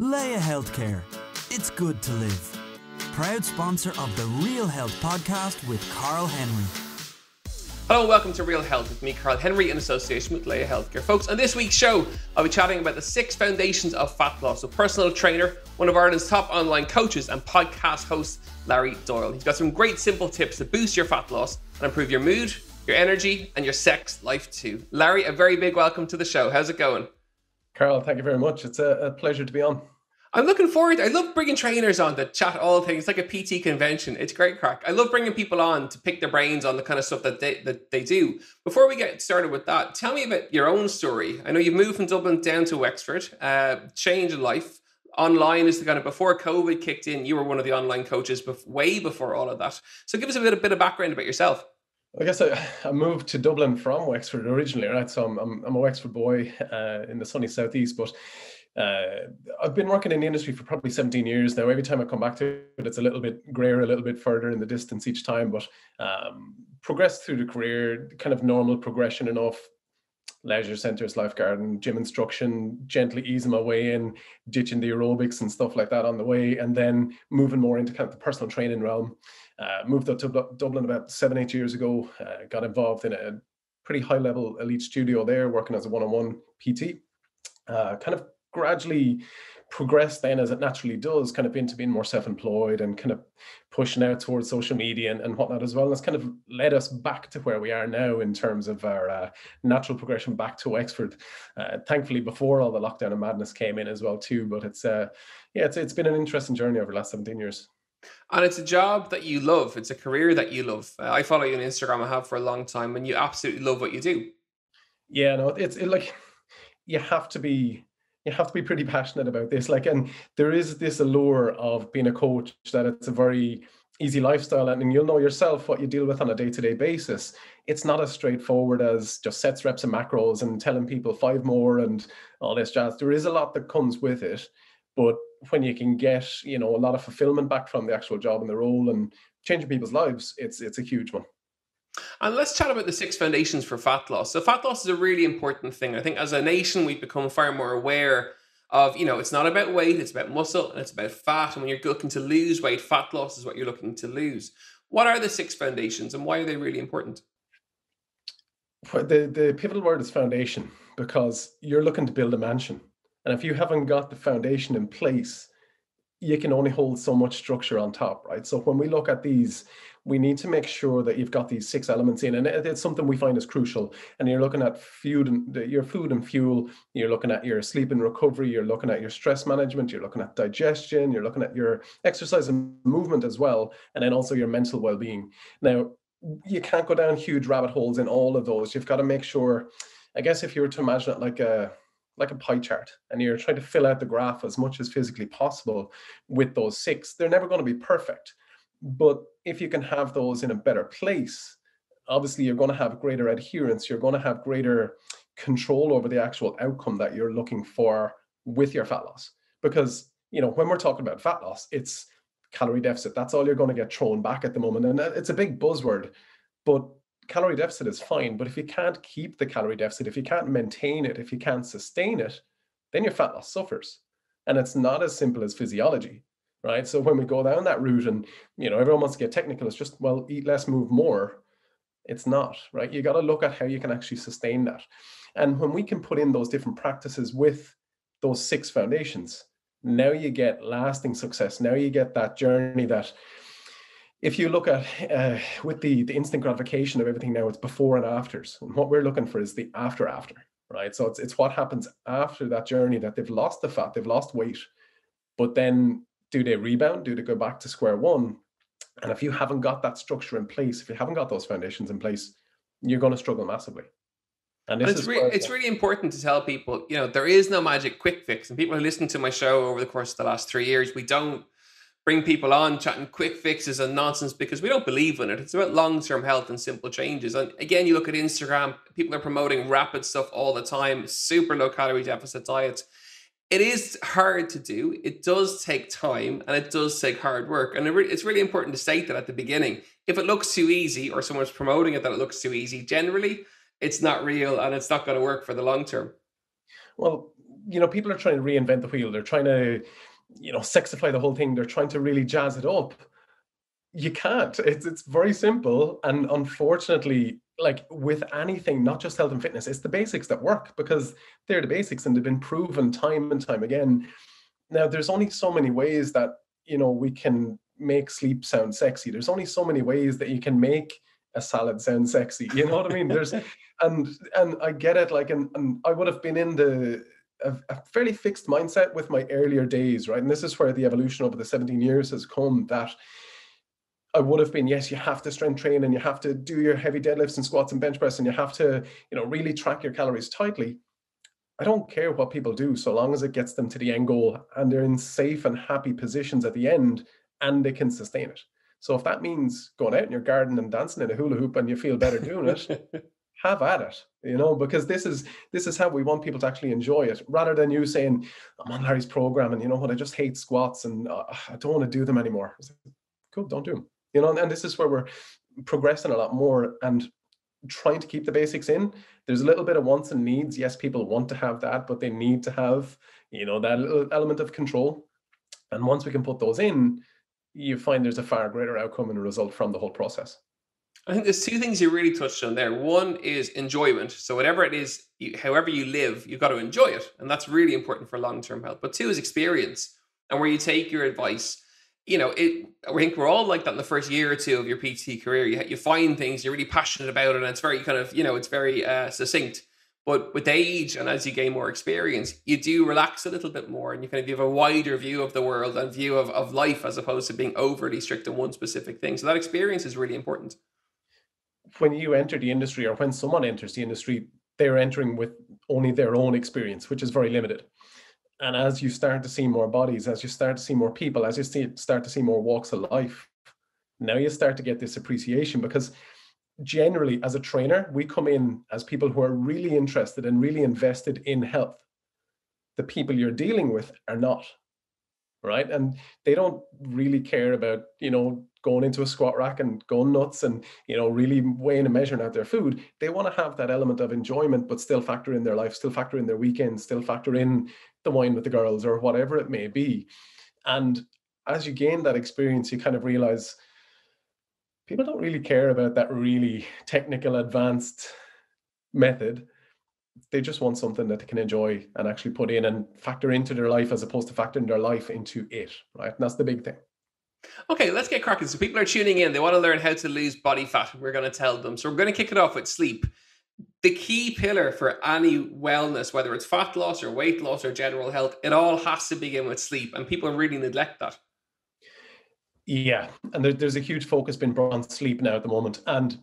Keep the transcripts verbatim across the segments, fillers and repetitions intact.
Laya Healthcare. It's good to live. Proud sponsor of the Real Health Podcast with Karl Henry. Hello and welcome to Real Health with me, Karl Henry, in association with Laya Healthcare. Folks, on this week's show, I'll be chatting about the six foundations of fat loss. A personal trainer, one of Ireland's top online coaches and podcast host, Larry Doyle. He's got some great simple tips to boost your fat loss and improve your mood, your energy, and your sex life too. Larry, a very big welcome to the show. How's it going? Karl, thank you very much. It's a, a pleasure to be on. I'm looking forward. I love bringing trainers on to chat all things. It's like a P T convention. It's great crack. I love bringing people on to pick their brains on the kind of stuff that they, that they do. Before we get started with that, tell me about your own story. I know you moved from Dublin down to Wexford, uh, change of life. Online is the kind of, before COVID kicked in, you were one of the online coaches bef- way before all of that. So give us a bit, a bit of background about yourself. I guess I, I moved to Dublin from Wexford originally, right? So I'm I'm, I'm a Wexford boy uh, in the sunny southeast, but uh, I've been working in the industry for probably seventeen years now. Every time I come back to it, it's a little bit grayer, a little bit further in the distance each time, but um, progressed through the career, kind of normal progression enough. Leisure centres, lifeguarding, gym instruction, gently easing my way in, ditching the aerobics and stuff like that on the way, and then moving more into kind of the personal training realm. Uh, moved up to Dublin about seven, eight years ago, uh, got involved in a pretty high-level elite studio there, working as a one-on-one P T. Uh, kind of gradually progressed then, as it naturally does, kind of into being more self-employed and kind of pushing out towards social media and, and whatnot as well. And it's kind of led us back to where we are now in terms of our uh, natural progression back to Wexford. Uh, thankfully, before all the lockdown and madness came in as well too, but it's, uh, yeah, it's, it's been an interesting journey over the last seventeen years. And it's a job that you love. It's a career that you love. Uh, I follow you on Instagram. I have for a long time, and you absolutely love what you do. Yeah, no, it's it, like, you have to be, you have to be pretty passionate about this. Like, and there is this allure of being a coach that it's a very easy lifestyle, and you'll know yourself what you deal with on a day-to-day basis. It's not as straightforward as just sets, reps, and macros and telling people five more and all this jazz. There is a lot that comes with it, but when you can get, you know, a lot of fulfillment back from the actual job and the role and changing people's lives, it's it's a huge one. And let's chat about the six foundations for fat loss. So fat loss is a really important thing. I think as a nation, we've become far more aware of, you know, it's not about weight, it's about muscle and it's about fat. And when you're looking to lose weight, fat loss is what you're looking to lose. What are the six foundations and why are they really important? Well, the, the pivotal word is foundation, because you're looking to build a mansion. And if you haven't got the foundation in place, you can only hold so much structure on top, right? So when we look at these, we need to make sure that you've got these six elements in, and it's something we find is crucial. And you're looking at food and your food and fuel, you're looking at your sleep and recovery, you're looking at your stress management, you're looking at digestion, you're looking at your exercise and movement as well, and then also your mental well-being. Now, you can't go down huge rabbit holes in all of those. You've got to make sure, I guess if you were to imagine it like a like a pie chart, and you're trying to fill out the graph as much as physically possible with those six. They're never going to be perfect, but if you can have those in a better place, obviously you're going to have greater adherence, you're going to have greater control over the actual outcome that you're looking for with your fat loss. Because, you know, when we're talking about fat loss, it's calorie deficit. That's all you're going to get thrown back at the moment. And it's a big buzzword, but calorie deficit is fine, but if you can't keep the calorie deficit, if you can't maintain it, if you can't sustain it, then your fat loss suffers. And it's not as simple as physiology, right? So when we go down that route and, you know, everyone wants to get technical, it's just, well, eat less, move more. It's not, right? You got to look at how you can actually sustain that. And when we can put in those different practices with those six foundations, now you get lasting success. Now you get that journey that, if you look at uh, with the, the instant gratification of everything now, it's before and afters. And what we're looking for is the after after, right? So it's it's what happens after that journey that they've lost the fat, they've lost weight, but then do they rebound? Do they go back to square one? And if you haven't got that structure in place, if you haven't got those foundations in place, you're going to struggle massively. And, this and it's, re- it's really important to tell people, you know, there is no magic quick fix. And people who listen to my show over the course of the last three years, we don't bring people on chatting quick fixes and nonsense because we don't believe in it. It's about long-term health and simple changes. And again, you look at Instagram, people are promoting rapid stuff all the time, super low calorie deficit diets. It is hard to do. It does take time and it does take hard work. And it re- it's really important to state that at the beginning. If it looks too easy or someone's promoting it that it looks too easy, generally it's not real and it's not going to work for the long term. Well, you know, people are trying to reinvent the wheel. They're trying to, you know, sexify the whole thing. They're trying to really jazz it up. You can't. It's it's very simple. And unfortunately, like with anything, not just health and fitness, it's the basics that work, because they're the basics and they've been proven time and time again. Now, there's only so many ways that, you know, we can make sleep sound sexy. There's only so many ways that you can make a salad sound sexy. You know what I mean? There's and and I get it. Like, and, and I would have been in the a, a fairly fixed mindset with my earlier days, right? And this is where the evolution over the seventeen years has come, that I would have been, yes, you have to strength train and you have to do your heavy deadlifts and squats and bench press, and you have to, you know, really track your calories tightly. I don't care what people do, so long as it gets them to the end goal and they're in safe and happy positions at the end and they can sustain it. So if that means going out in your garden and dancing in a hula hoop and you feel better doing it, have at it, you know, because this is this is how we want people to actually enjoy it, rather than you saying, I'm on Larry's program and you know what, I just hate squats and uh, I don't want to do them anymore. It's like, cool, don't do them. You know, and this is where we're progressing a lot more and trying to keep the basics in. There's a little bit of wants and needs. Yes, people want to have that, but they need to have, you know, that little element of control. And once we can put those in, you find there's a far greater outcome and result from the whole process. I think there's two things you really touched on there. One is enjoyment. So whatever it is, you, however you live, you've got to enjoy it. And that's really important for long-term health. But two is experience, and where you take your advice. You know, it, I think we're all like that in the first year or two of your P T career. You, you find things, you're really passionate about it, and it's very kind of, you know, it's very uh, succinct. But with age and as you gain more experience, you do relax a little bit more, and you kind of give a wider view of the world and view of, of life, as opposed to being overly strict on one specific thing. So that experience is really important. When you enter the industry, or when someone enters the industry, they're entering with only their own experience, which is very limited. And as you start to see more bodies, as you start to see more people, as you see, start to see more walks of life, now you start to get this appreciation, because generally as a trainer, we come in as people who are really interested and really invested in health. The people you're dealing with are not, right? And they don't really care about, you know, going into a squat rack and going nuts and, you know, really weighing and measuring out their food. They want to have that element of enjoyment, but still factor in their life, still factor in their weekends, still factor in the wine with the girls or whatever it may be. And as you gain that experience, you kind of realize people don't really care about that really technical, advanced method. They just want something that they can enjoy and actually put in and factor into their life, as opposed to factoring their life into it, right? And that's the big thing. Okay, let's get cracking. So people are tuning in. They want to learn how to lose body fat. We're going to tell them. So we're going to kick it off with sleep. The key pillar for any wellness, whether it's fat loss or weight loss or general health, it all has to begin with sleep. And people really neglect that. Yeah. And there, there's a huge focus being brought on sleep now at the moment. And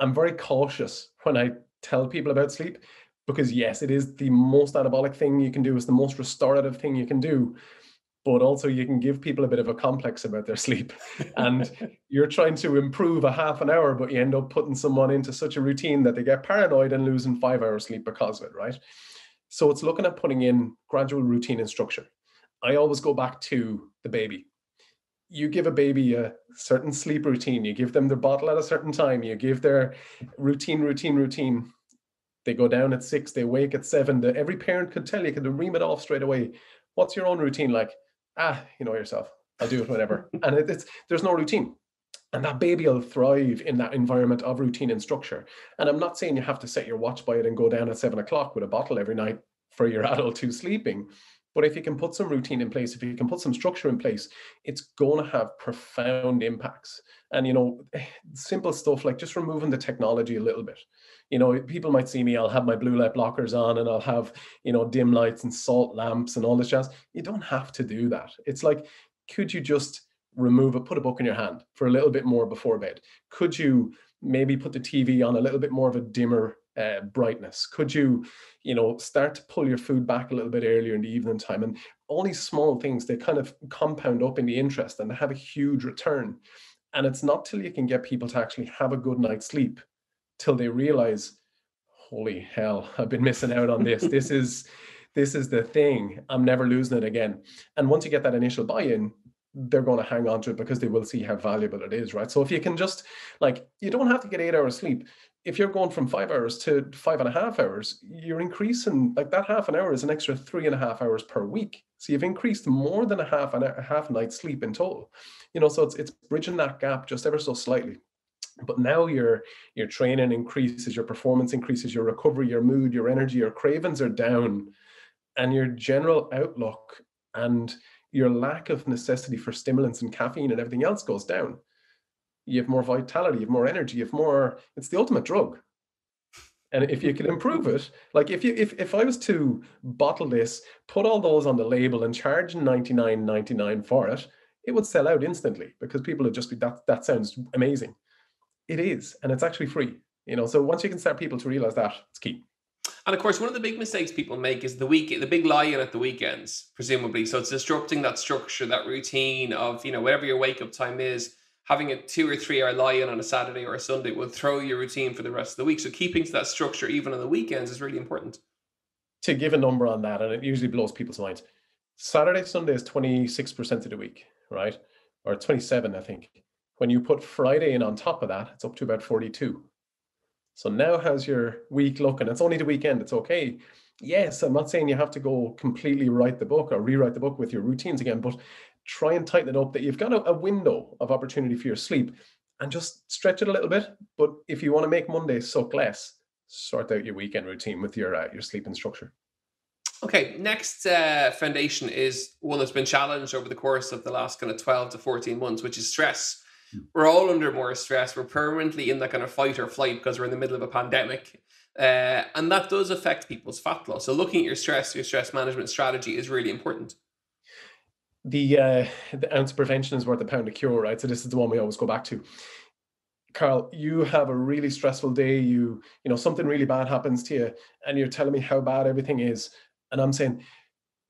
I'm very cautious when I tell people about sleep, because yes, it is the most anabolic thing you can do. It's the most restorative thing you can do. But also you can give people a bit of a complex about their sleep, and you're trying to improve a half an hour, but you end up putting someone into such a routine that they get paranoid and losing five hours sleep because of it, right? So it's looking at putting in gradual routine and structure. I always go back to the baby. You give a baby a certain sleep routine, you give them their bottle at a certain time, you give their routine, routine, routine. They go down at six, they wake at seven. The, every parent could tell you, could ream it off straight away. What's your own routine like? Ah, you know yourself, I'll do it whenever. And it, it's there's no routine. And that baby will thrive in that environment of routine and structure. And I'm not saying you have to set your watch by it and go down at seven o'clock with a bottle every night for your adult who's sleeping. But if you can put some routine in place, if you can put some structure in place, it's going to have profound impacts. And, you know, simple stuff like just removing the technology a little bit. You know, people might see me, I'll have my blue light blockers on and I'll have, you know, dim lights and salt lamps and all this jazz. You don't have to do that. It's like, could you just remove it, put a book in your hand for a little bit more before bed? Could you maybe put the T V on a little bit more of a dimmer Uh, brightness? Could you, you know, start to pull your food back a little bit earlier in the evening time? And all these small things, they kind of compound up in the interest and they have a huge return. And it's not till you can get people to actually have a good night's sleep till they realize, holy hell, I've been missing out on this. This is, this is the thing. I'm never losing it again. And once you get that initial buy-in, they're going to hang on to it because they will see how valuable it is, right? So if you can just, like, you don't have to get eight hours sleep. if you're going from five hours to five and a half hours, you're increasing, like that half an hour is an extra three and a half hours per week. So you've increased more than a half an hour, a half night sleep in total. You know, so it's it's bridging that gap just ever so slightly. But now your your training increases, your performance increases, your recovery, your mood, your energy, your cravings are down, and your general outlook and your lack of necessity for stimulants and caffeine and everything else goes down. You have more vitality, you have more energy, you have more, it's the ultimate drug. And if you can improve it, like if you, if, if I was to bottle this, put all those on the label and charge ninety-nine ninety-nine for it, it would sell out instantly because people would just be, that, that sounds amazing. It is, and it's actually free, you know? So once you can start people to realize that, it's key. And of course, one of the big mistakes people make is the week, the big lie-in at the weekends, presumably. So it's disrupting that structure, that routine of, you know, whatever your wake up time is. Having a two or three hour lie-in on a Saturday or a Sunday will throw your routine for the rest of the week. So keeping to that structure, even on the weekends, is really important. To give a number on that, and it usually blows people's minds, Saturday, Sunday is twenty-six percent of the week, right? Or twenty-seven, I think. When you put Friday in on top of that, it's up to about forty-two. So now how's your week looking? It's only the weekend, it's okay. Yes, I'm not saying you have to go completely write the book or rewrite the book with your routines again, but try and tighten it up that you've got a, a window of opportunity for your sleep and just stretch it a little bit. But if you want to make Monday suck less, sort out your weekend routine with your uh, your sleeping structure. Okay, next uh, foundation is one that's been challenged over the course of the last kind of twelve to fourteen months, which is stress. We're all under more stress. We're permanently in that kind of fight or flight because we're in the middle of a pandemic. Uh, and that does affect people's fat loss. So looking at your stress, your stress management strategy is really important. The, uh, the ounce of prevention is worth a pound of cure, right? So this is the one we always go back to. Karl, you have a really stressful day. You, you know, something really bad happens to you and you're telling me how bad everything is. And I'm saying,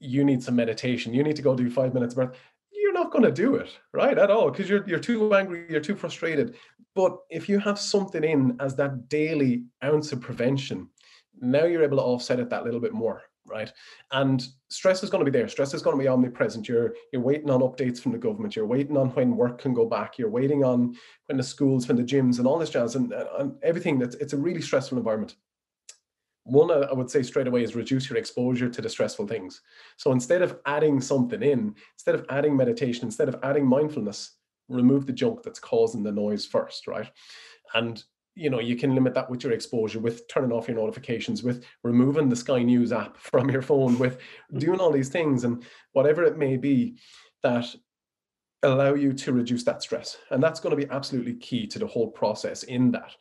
you need some meditation. You need to go do five minutes of breath. You're not going to do it, right, at all, because you're you're too angry, you're too frustrated. But if you have something in as that daily ounce of prevention, now you're able to offset it that little bit more, right? And stress is going to be there. Stress is going to be omnipresent. You're you're waiting on updates from the government. You're waiting on when work can go back. You're waiting on when the schools, when the gyms, and all this jazz, and, and everything. That's it's a really stressful environment. One, I would say straight away, is reduce your exposure to the stressful things. So instead of adding something in, instead of adding meditation, instead of adding mindfulness, remove the junk that's causing the noise first, right? And, you know, you can limit that with your exposure, with turning off your notifications, with removing the Sky News app from your phone, with doing all these things and whatever it may be that allow you to reduce that stress. And that's going to be absolutely key to the whole process in that.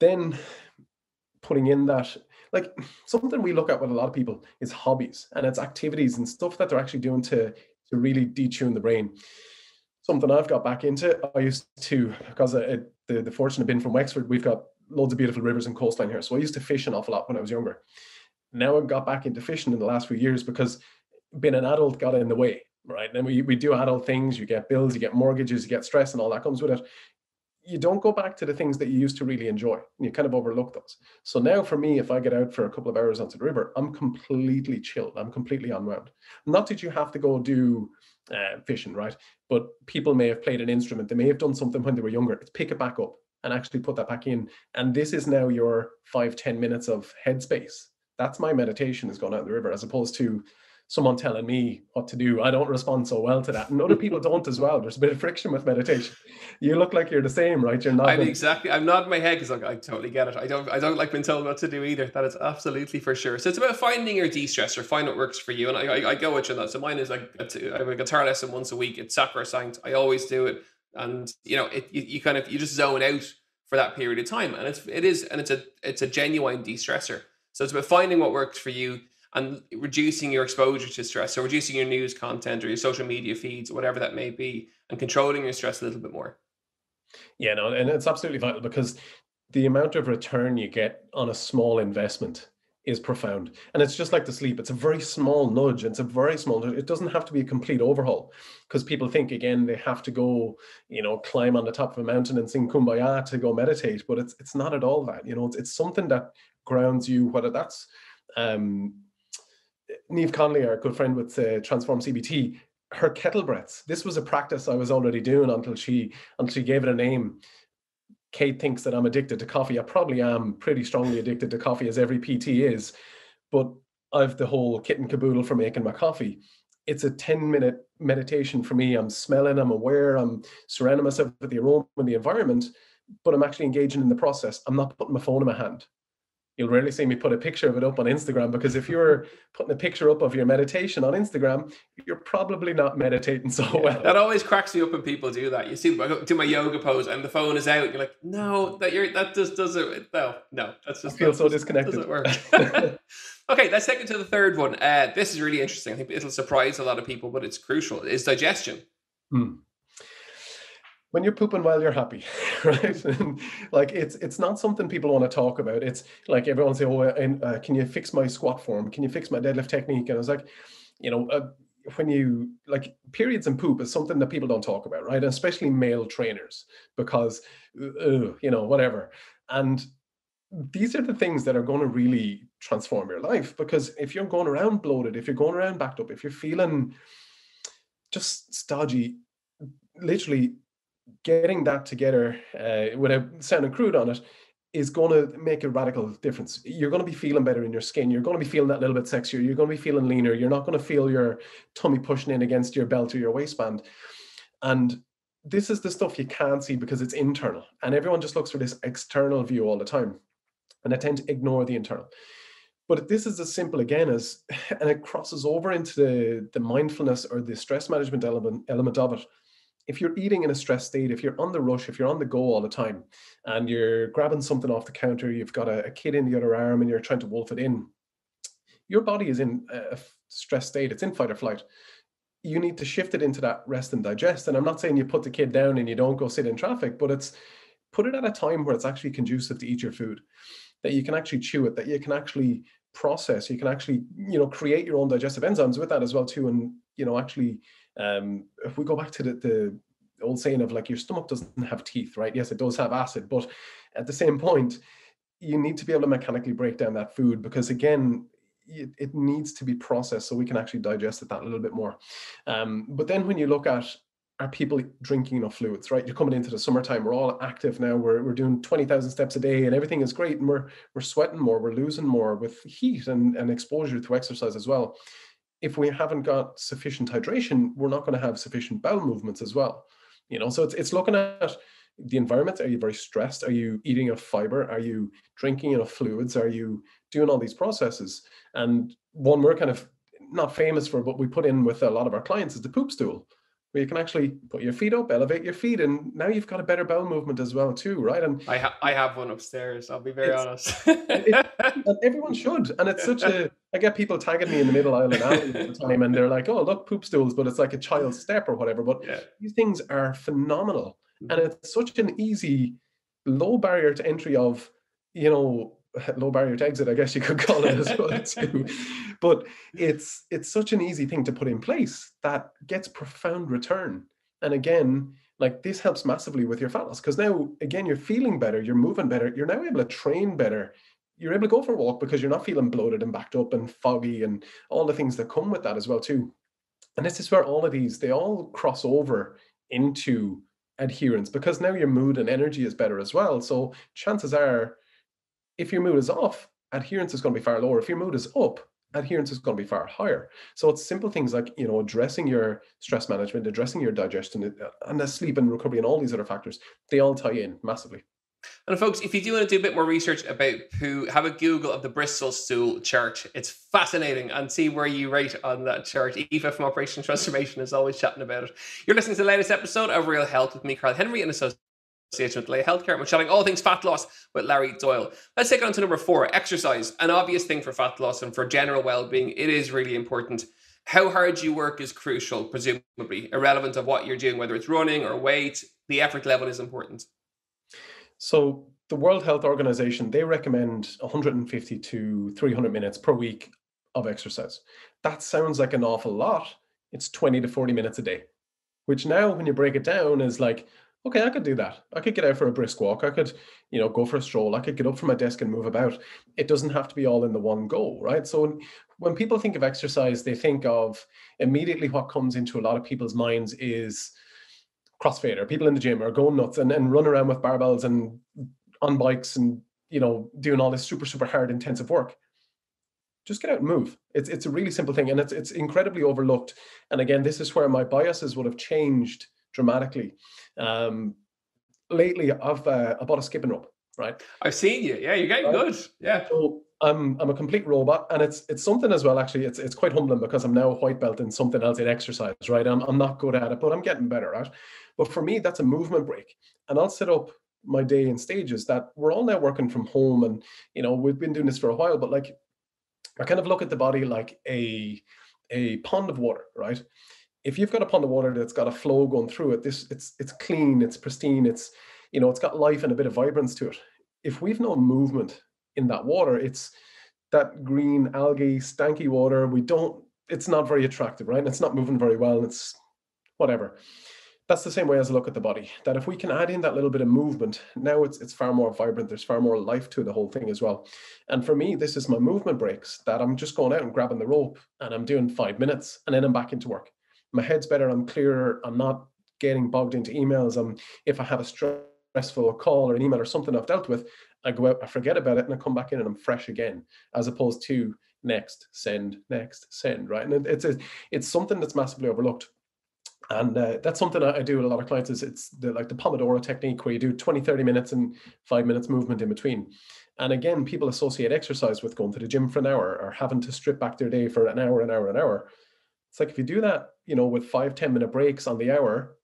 Then putting in that, like something we look at with a lot of people is hobbies, and it's activities and stuff that they're actually doing to, to really detune the brain. Something I've got back into, I used to, because I, the, the fortune of being from Wexford, we've got loads of beautiful rivers and coastline here. So I used to fish an awful lot when I was younger. Now I've got back into fishing in the last few years because being an adult got in the way, right? And then we, we do adult things, you get bills, you get mortgages, you get stress and all that comes with it. You don't go back to the things that you used to really enjoy, and you kind of overlook those. So now for me, if I get out for a couple of hours onto the river, I'm completely chilled. I'm completely unwound. Not that you have to go do uh, fishing, right? But people may have played an instrument. They may have done something when they were younger. It's pick it back up and actually put that back in. And this is now your five, ten minutes of headspace. That's my meditation, is going out in the river, as opposed to someone telling me what to do. I don't respond so well to that. And other people don't as well. There's a bit of friction with meditation. You look like you're the same, right? You're not. I'm exactly, I'm nodding my head because like, I totally get it. I don't I don't like being told what to do either. That is absolutely for sure. So it's about finding your de-stressor, find what works for you. And I, I, I go with you on that. So mine is like, I have a guitar lesson once a week. It's sacrosanct. I always do it. And you know, it, you, you kind of, you just zone out for that period of time. And it's, it is, and it's a, it's a genuine de-stressor. So it's about finding what works for you, and reducing your exposure to stress, so reducing your news content or your social media feeds or whatever that may be, and controlling your stress a little bit more. Yeah, no, and it's absolutely vital, because the amount of return you get on a small investment is profound. And it's just like the sleep. It's a very small nudge. It's a very small nudge. It doesn't have to be a complete overhaul, because people think, again, they have to go, you know, climb on the top of a mountain and sing Kumbaya to go meditate. But it's it's not at all that. You know, it's, it's something that grounds you, whether that's... um. Neve Conley, our good friend with uh, Transform C B T, her kettle breaths. This was a practice I was already doing until she until she gave it a name. Kate thinks that I'm addicted to coffee. I probably am pretty strongly addicted to coffee, as every P T is, but I've the whole kit and caboodle for making my coffee. It's a ten minute meditation for me. I'm smelling, I'm aware, I'm surrounding myself with the aroma and the environment, but I'm actually engaging in the process. I'm not putting my phone in my hand. You'll rarely see me put a picture of it up on Instagram, because if you're putting a picture up of your meditation on Instagram, you're probably not meditating so yeah. well. That always cracks me up when people do that. You see, I go do my yoga pose and the phone is out. You're like, no, that you're that just doesn't. No, no, that's just I feel that, so disconnected. Doesn't work. Okay, let's take it to the third one. Uh, this is really interesting. I think it'll surprise a lot of people, but it's crucial. Is digestion. Hmm. When you're pooping while you're happy, right? And like it's it's not something people want to talk about. It's like everyone say, oh, and, uh, can you fix my squat form? Can you fix my deadlift technique? And I was like, you know, uh, when you like periods and poop is something that people don't talk about, right? Especially male trainers, because, uh, you know, whatever. And these are the things that are going to really transform your life, because if you're going around bloated, if you're going around backed up, if you're feeling just stodgy, literally, getting that together uh, without sounding crude on it is going to make a radical difference. You're going to be feeling better in your skin. You're going to be feeling that little bit sexier. You're going to be feeling leaner. You're not going to feel your tummy pushing in against your belt or your waistband. And this is the stuff you can't see because it's internal. And everyone just looks for this external view all the time. And I tend to ignore the internal. But this is as simple again as, and it crosses over into the, the mindfulness or the stress management element, element of it. If you're eating in a stress state, if you're on the rush, if you're on the go all the time and you're grabbing something off the counter, you've got a, a kid in the other arm and you're trying to wolf it in, your body is in a stress state. It's in fight or flight. You need to shift it into that rest and digest. And I'm not saying you put the kid down and you don't go sit in traffic, but it's put it at a time where it's actually conducive to eat your food, that you can actually chew it, that you can actually process, you can actually, you know, create your own digestive enzymes with that as well too. And, you know, actually, Um, if we go back to the, the old saying of like your stomach doesn't have teeth, right? Yes, it does have acid, but at the same point, you need to be able to mechanically break down that food because again, it, it needs to be processed so we can actually digest it that little bit more. Um, but then when you look at are people drinking enough fluids, right? You're coming into the summertime, we're all active now, we're, we're doing twenty thousand steps a day and everything is great and we're we're sweating more, we're losing more with heat and, and exposure to exercise as well. If we haven't got sufficient hydration, we're not going to have sufficient bowel movements as well. You know, so it's it's looking at the environment. Are you very stressed? Are you eating enough fiber? Are you drinking enough fluids? Are you doing all these processes? And one we're kind of not famous for, but we put in with a lot of our clients is the poop stool, where you can actually put your feet up, elevate your feet, and now you've got a better bowel movement as well too, right? And I ha- I have one upstairs. I'll be very honest. it, and everyone should, and it's such a. I get people tagging me in the middle island all the time and they're like, oh, look, poop stools, but it's like a child's step or whatever. But yeah. These things are phenomenal. And it's such an easy, low barrier to entry of, you know, low barrier to exit, I guess you could call it as well too. But it's it's such an easy thing to put in place that gets profound return. And again, like this helps massively with your fat loss because now, again, you're feeling better, you're moving better, you're now able to train better. You're able to go for a walk because you're not feeling bloated and backed up and foggy and all the things that come with that as well too. And this is where all of these, they all cross over into adherence because now your mood and energy is better as well. So chances are, if your mood is off, adherence is going to be far lower. If your mood is up, adherence is going to be far higher. So it's simple things like, you know, addressing your stress management, addressing your digestion and the sleep and recovery and all these other factors, they all tie in massively. And folks, if you do want to do a bit more research about poo, have a Google of the Bristol stool chart. It's fascinating and see where you rate on that chart. Eva from Operation Transformation is always chatting about it. You're listening to the latest episode of Real Health with me, Karl Henry, in association with Laya Healthcare. We're chatting all things fat loss with Larry Doyle. Let's take it on to number four, exercise. An obvious thing for fat loss and for general well-being. It is really important. How hard you work is crucial, presumably, irrelevant of what you're doing, whether it's running or weight. The effort level is important. So the World Health Organization, they recommend one hundred fifty to three hundred minutes per week of exercise. That sounds like an awful lot. It's twenty to forty minutes a day, which now when you break it down is like, okay, I could do that. I could get out for a brisk walk. I could, you know, go for a stroll. I could get up from my desk and move about. It doesn't have to be all in the one go, right? So when people think of exercise, they think of immediately what comes into a lot of people's minds is CrossFit or people in the gym are going nuts and, and running around with barbells and on bikes and, you know, doing all this super, super hard, intensive work. Just get out and move. It's it's a really simple thing, and it's it's incredibly overlooked. And again, this is where my biases would have changed dramatically. Um, lately, I've uh, I bought a skipping rope. Right, I've seen you. Yeah, you're getting right? good. Yeah. So I'm I'm a complete robot, and it's it's something as well. Actually, it's it's quite humbling because I'm now a white belt in something else in exercise. Right, I'm I'm not good at it, but I'm getting better at it. But for me, that's a movement break, and I'll set up my day in stages that we're all now working from home, and you know we've been doing this for a while, but like. I kind of look at the body like a a pond of water, right? If you've got a pond of water that's got a flow going through it, this it's it's clean, it's pristine, it's you know it's got life and a bit of vibrance to it. If we've no movement in that water, it's that green algae, stanky water. We don't. It's not very attractive, right? And it's not moving very well. And it's whatever. That's the same way as I look at the body. That if we can add in that little bit of movement, now it's it's far more vibrant. There's far more life to the whole thing as well. And for me, this is my movement breaks, that I'm just going out and grabbing the rope and I'm doing five minutes and then I'm back into work. My head's better. I'm clearer. I'm not getting bogged into emails. I'm, if I have a stressful call or an email or something I've dealt with, I go out, I forget about it and I come back in and I'm fresh again, as opposed to next, send, next, send, right? And it's a, it's something that's massively overlooked. And uh, that's something I do with a lot of clients is it's the, like the Pomodoro technique, where you do twenty, thirty minutes and five minutes movement in between. And again, people associate exercise with going to the gym for an hour or having to strip back their day for an hour, an hour, an hour. It's like if you do that, you know, with five, ten minute breaks on the hour,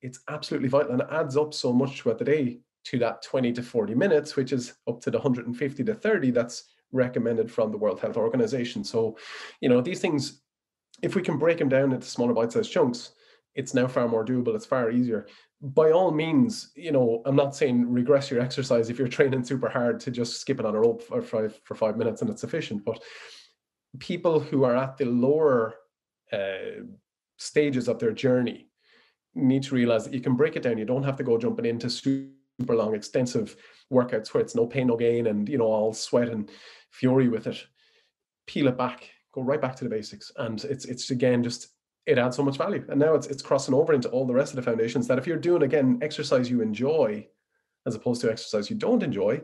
it's absolutely vital and it adds up so much throughout the day to that twenty to forty minutes, which is up to the one hundred fifty to thirty that's recommended from the World Health Organization. So, you know, these things, if we can break them down into smaller bite-sized chunks, it's now far more doable. It's far easier. By all means, you know, I'm not saying regress your exercise if you're training super hard to just skip it on a rope for five, for five minutes and it's sufficient. But people who are at the lower uh, stages of their journey need to realize that you can break it down. You don't have to go jumping into super long, extensive workouts where it's no pain, no gain, and, you know, all sweat and fury with it. Peel it back, go right back to the basics. And it's, it's again, just it adds so much value. And now it's it's crossing over into all the rest of the foundations that if you're doing, again, exercise you enjoy as opposed to exercise you don't enjoy,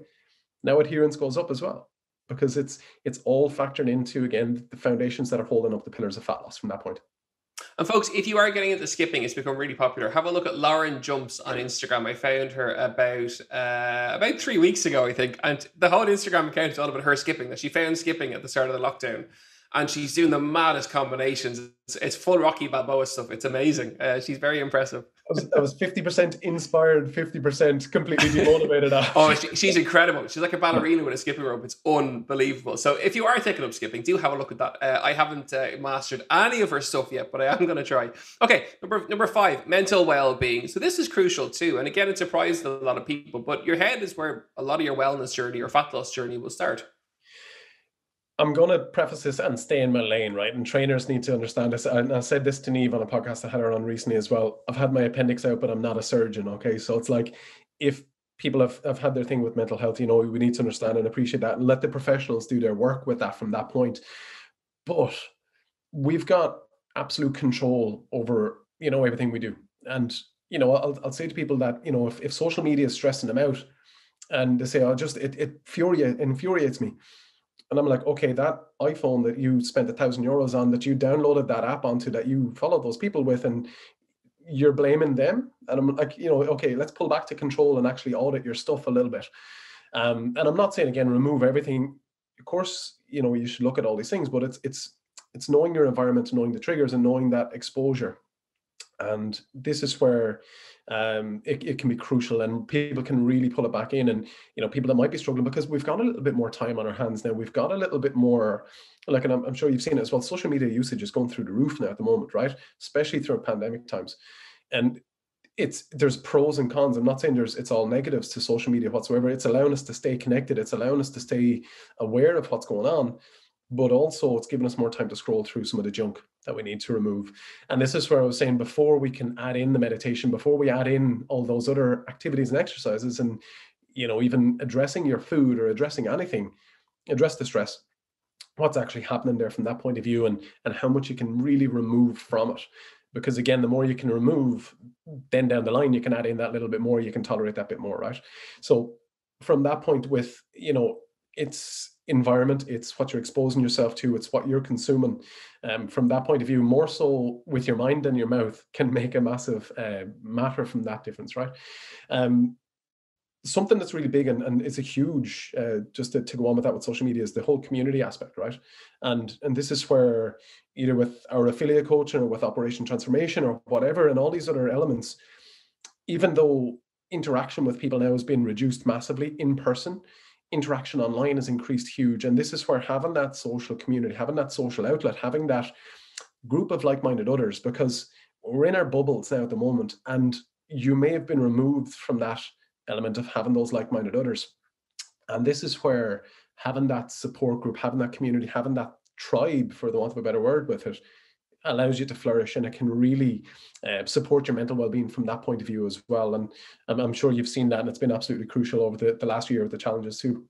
now adherence goes up as well, because it's it's all factored into, again, the foundations that are holding up the pillars of fat loss from that point. And folks, if you are getting into skipping, it's become really popular. Have a look at Lauren Jumps on Instagram. I found her about uh, about three weeks ago, I think. And the whole Instagram account is all about her skipping, that she found skipping at the start of the lockdown. And she's doing the maddest combinations. It's, it's full Rocky Balboa stuff. It's amazing. Uh, she's very impressive. I was, I was fifty percent inspired, fifty percent completely demotivated. Oh, she, she's incredible. She's like a ballerina with a skipping rope. It's unbelievable. So if you are taking up skipping, do have a look at that. Uh, I haven't uh, mastered any of her stuff yet, but I am going to try. Okay, number, number five, mental well-being. So this is crucial too. And again, it surprised a lot of people, but your head is where a lot of your wellness journey or fat loss journey will start. I'm going to preface this and stay in my lane, right? And trainers need to understand this. And I said this to Neve on a podcast I had her on recently as well. I've had my appendix out, but I'm not a surgeon, okay? So it's like, if people have, have had their thing with mental health, you know, we need to understand and appreciate that and let the professionals do their work with that from that point. But we've got absolute control over, you know, everything we do. And, you know, I'll, I'll say to people that, you know, if, if social media is stressing them out and they say, oh, just, it, it infuriates, infuriates me. And I'm like, okay, that iPhone that you spent a thousand euros on, that you downloaded that app onto, that you follow those people with, and you're blaming them. And I'm like, you know, okay, let's pull back to control and actually audit your stuff a little bit. Um, and I'm not saying, again, remove everything. Of course, you know, you should look at all these things, but it's it's it's knowing your environment, knowing the triggers, and knowing that exposure. And this is where um, it, it can be crucial, and people can really pull it back in. And, you know, people that might be struggling because we've got a little bit more time on our hands now. We've got a little bit more, like, and I'm, I'm sure you've seen it as well. Social media usage is going through the roof now at the moment, right? Especially through pandemic times. And it's there's pros and cons. I'm not saying there's it's all negatives to social media whatsoever. It's allowing us to stay connected. It's allowing us to stay aware of what's going on. But also it's given us more time to scroll through some of the junk that we need to remove. And this is where I was saying, before we can add in the meditation, before we add in all those other activities and exercises, and, you know, even addressing your food or addressing anything, address the stress, what's actually happening there from that point of view, and, and how much you can really remove from it. Because again, the more you can remove, then down the line, you can add in that little bit more, you can tolerate that bit more, right? So from that point with, you know, it's environment, it's what you're exposing yourself to, it's what you're consuming. Um, from that point of view, more so with your mind than your mouth can make a massive uh, matter from that difference, right? Um, something that's really big and, and it's a huge, uh, just to, to go on with that with social media, is the whole community aspect, right? And, and this is where either with our affiliate coaching or with Operation Transformation or whatever, and all these other elements, even though interaction with people now has been reduced massively in person, interaction online has increased huge. And this is where having that social community, having that social outlet, having that group of like-minded others, because we're in our bubbles now at the moment, and you may have been removed from that element of having those like-minded others. And this is where having that support group, having that community, having that tribe, for the want of a better word with it, allows you to flourish, and it can really uh, support your mental well-being from that point of view as well. And I'm, I'm sure you've seen that, and it's been absolutely crucial over the, the last year with the challenges too.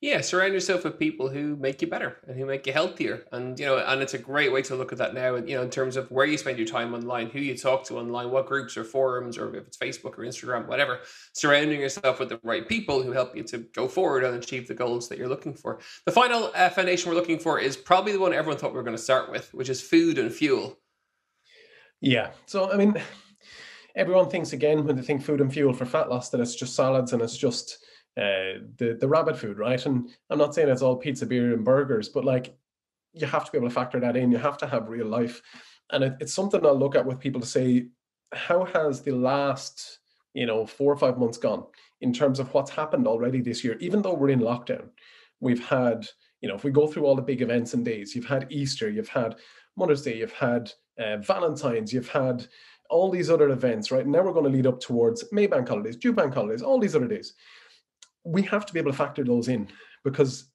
Yeah, surround yourself with people who make you better and who make you healthier. And, you know, and it's a great way to look at that now, you know, in terms of where you spend your time online, who you talk to online, what groups or forums, or if it's Facebook or Instagram, whatever, surrounding yourself with the right people who help you to go forward and achieve the goals that you're looking for. The final uh, foundation we're looking for is probably the one everyone thought we were going to start with, which is food and fuel. Yeah. So, I mean, everyone thinks, again, when they think food and fuel for fat loss, that it's just salads and it's just Uh, the the rabbit food, right? And I'm not saying it's all pizza, beer and burgers, but like, you have to be able to factor that in. You have to have real life. And it, it's something I'll look at with people to say, how has the last, you know, four or five months gone in terms of what's happened already this year? Even though we're in lockdown, we've had, you know, if we go through all the big events and days, you've had Easter, you've had Mother's Day, you've had uh, Valentine's, you've had all these other events, right? And now we're going to lead up towards May bank holidays, June bank holidays, all these other days. We have to be able to factor those in, because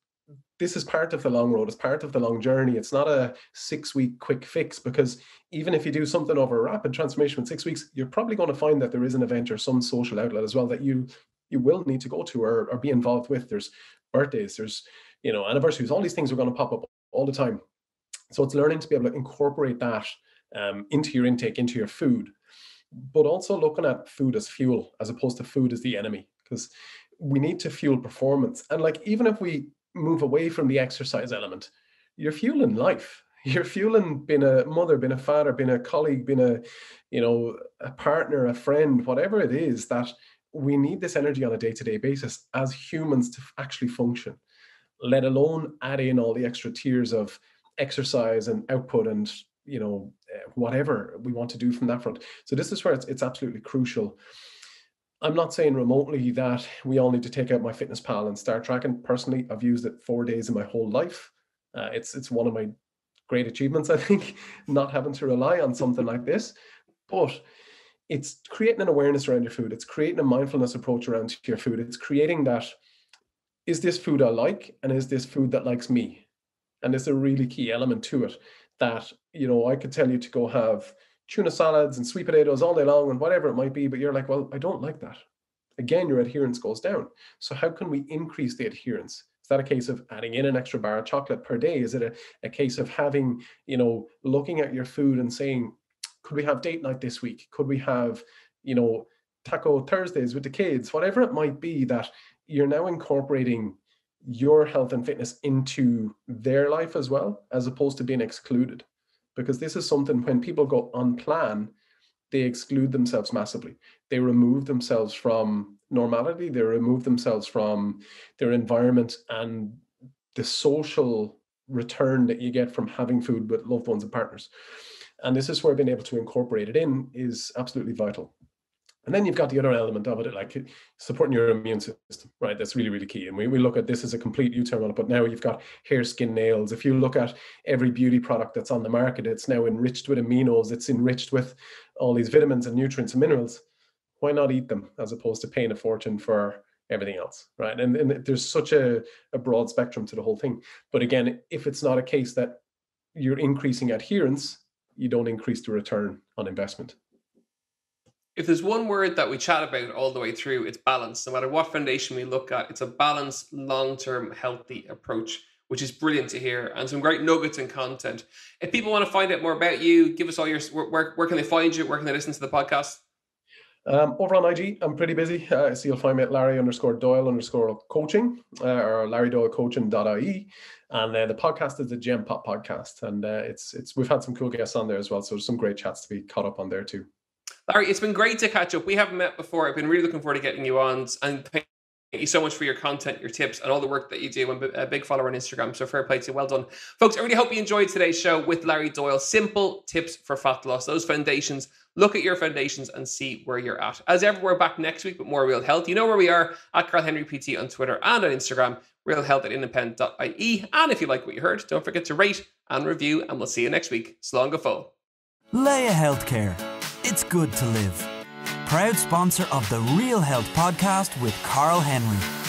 this is part of the long road. It's part of the long journey. It's not a six week quick fix, because even if you do something over a rapid transformation in six weeks, you're probably going to find that there is an event or some social outlet as well that you you will need to go to or, or be involved with. There's birthdays, there's, you know, anniversaries, all these things are going to pop up all the time. So it's learning to be able to incorporate that um, into your intake, into your food, but also looking at food as fuel, as opposed to food as the enemy, because we need to fuel performance. And like, even if we move away from the exercise element, you're fueling life. You're fueling being a mother, being a father, being a colleague, being a, you know, a partner, a friend, whatever it is, that we need this energy on a day-to-day basis as humans to actually function, let alone add in all the extra tiers of exercise and output and, you know, whatever we want to do from that front. So this is where it's, it's absolutely crucial. I'm not saying remotely that we all need to take out MyFitnessPal and start tracking. Personally, I've used it four days in my whole life. Uh, it's it's one of my great achievements, I think, not having to rely on something like this. But it's creating an awareness around your food. It's creating a mindfulness approach around your food. It's creating that, is this food I like? And is this food that likes me? And it's a really key element to it that, you know, I could tell you to go have tuna salads and sweet potatoes all day long and whatever it might be, but you're like, well, I don't like that. Again, your adherence goes down. So how can we increase the adherence? Is that a case of adding in an extra bar of chocolate per day? Is it a, a case of having, you know, looking at your food and saying, could we have date night this week? Could we have, you know, taco Thursdays with the kids? Whatever it might be, that you're now incorporating your health and fitness into their life as well, as opposed to being excluded. Because this is something, when people go on plan, they exclude themselves massively. They remove themselves from normality. They remove themselves from their environment and the social return that you get from having food with loved ones and partners. And this is where being able to incorporate it in is absolutely vital. And then you've got the other element of it, like supporting your immune system, right? That's really, really key. And we, we look at this as a complete U-turn on it, but now you've got hair, skin, nails. If you look at every beauty product that's on the market, it's now enriched with aminos, it's enriched with all these vitamins and nutrients and minerals. Why not eat them as opposed to paying a fortune for everything else, right? And, and there's such a, a broad spectrum to the whole thing. But again, if it's not a case that you're increasing adherence, you don't increase the return on investment. If there's one word that we chat about all the way through, it's balance. No matter what foundation we look at, it's a balanced, long-term, healthy approach. which is brilliant to hear, and some great nuggets and content. If people want to find out more about you, give us all your, where, where can they find you? Where can they listen to the podcast? Um, over on I G, I'm pretty busy. Uh, so you'll find me at Larry underscore Doyle underscore coaching uh, or Larry Doyle Coaching dot I E. And uh, the podcast is the GemPop podcast. And uh, it's it's we've had some cool guests on there as well. So there's some great chats to be caught up on there too. Larry, it's been great to catch up. We haven't met before. I've been really looking forward to getting you on. And thank you so much for your content, your tips, and all the work that you do. I'm a big follower on Instagram, so fair play to you. Well done. Folks, I really hope you enjoyed today's show with Larry Doyle. Simple tips for fat loss. Those foundations. Look at your foundations and see where you're at. As ever, we're back next week with more Real Health. You know where we are, at Karl Henry P T on Twitter and on Instagram, real health at independent dot I E. And if you like what you heard, don't forget to rate and review, and we'll see you next week. Slán go fóill. Laya Healthcare. It's good to live. Proud sponsor of the Real Health Podcast with Karl Henry.